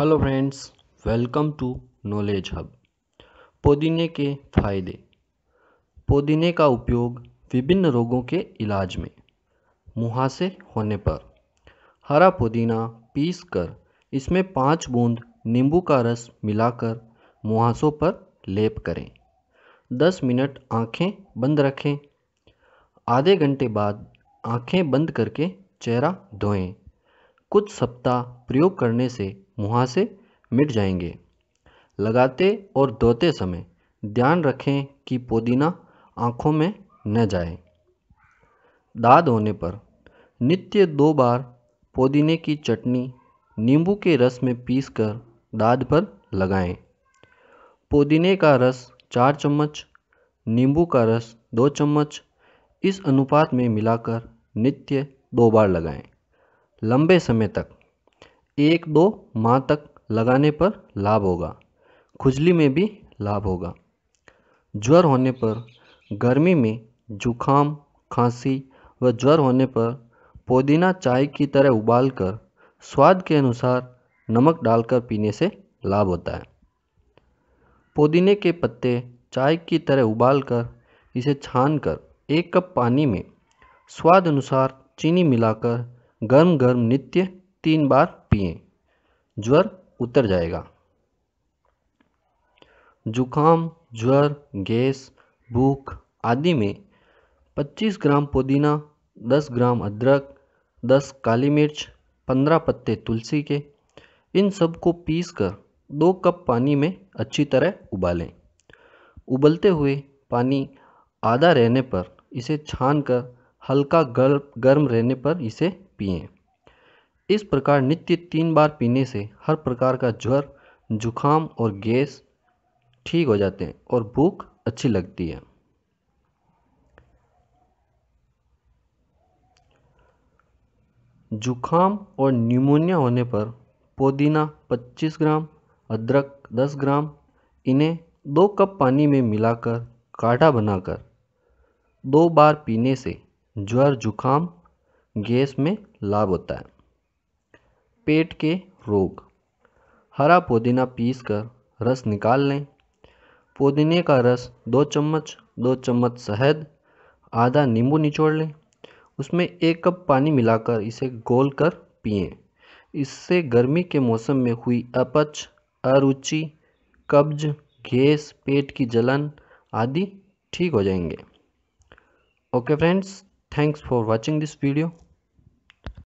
Hello friends, welcome to knowledge hub. पुदीने के फायदे। पुदीने का उपयोग विभिन्न रोगों के इलाज में। मुहासे होने पर हरा पुदीना पीसकर इसमें 5 बूंद नींबू का रस मिलाकर मुहासों पर लेप करें। 10 मिनट आँखें बंद रखें। आधे घंटे बाद आँखें बंद करके चेहरा धोएं। कुछ सप्ताह प्रयोग करने से मुहासे मिट जाएंगे। लगाते और धोते समय ध्यान रखें कि पुदीना आँखों में न जाए। दाद होने पर नित्य 2 बार पुदीने की चटनी नींबू के रस में पीसकर दाद पर लगाएं। पुदीने का रस 4 चम्मच, नींबू का रस 2 चम्मच, इस अनुपात में मिलाकर नित्य 2 बार लगाएं। लंबे समय तक 1-2 माह तक लगाने पर लाभ होगा। खुजली में भी लाभ होगा। ज्वर होने पर गर्मी में जुखाम, खांसी व ज्वर होने पर पुदीना चाय की तरह उबालकर स्वाद के अनुसार नमक डालकर पीने से लाभ होता है। पुदीने के पत्ते चाय की तरह उबालकर इसे छानकर 1 कप पानी में स्वाद अनुसार चीनी मिलाकर गर्म गर्म नित्य 3 बार पिएं। ज्वर उतर जाएगा। जुखाम, ज्वर, गैस, भूख आदि में 25 ग्राम पुदीना, 10 ग्राम अदरक, 10 काली मिर्च, 15 पत्ते तुलसी के, इन सब को पीस कर 2 कप पानी में अच्छी तरह उबालें। उबलते हुए पानी आधा रहने पर इसे छानकर हल्का गर्म रहने पर इसे पिएं। इस प्रकार नित्य 3 बार पीने से हर प्रकार का ज्वर, जुखाम और गैस ठीक हो जाते हैं और भूख अच्छी लगती है। जुखाम और न्यूमोनिया होने पर पुदीना 25 ग्राम, अदरक 10 ग्राम, इन्हें 2 कप पानी में मिलाकर काढ़ा बनाकर 2 बार पीने से ज्वर, जुखाम, गैस में लाभ होता है। पेट के रोग। हरा पुदीना पीसकर रस निकाल लें। पुदीने का रस 2 चम्मच, 2 चम्मच शहद, आधा नींबू निचोड़ लें, उसमें 1 कप पानी मिलाकर इसे घोल कर पिएं। इससे गर्मी के मौसम में हुई अपच, अरुचि, कब्ज, गैस, पेट की जलन आदि ठीक हो जाएंगे। Okay friends, thanks for watching this video.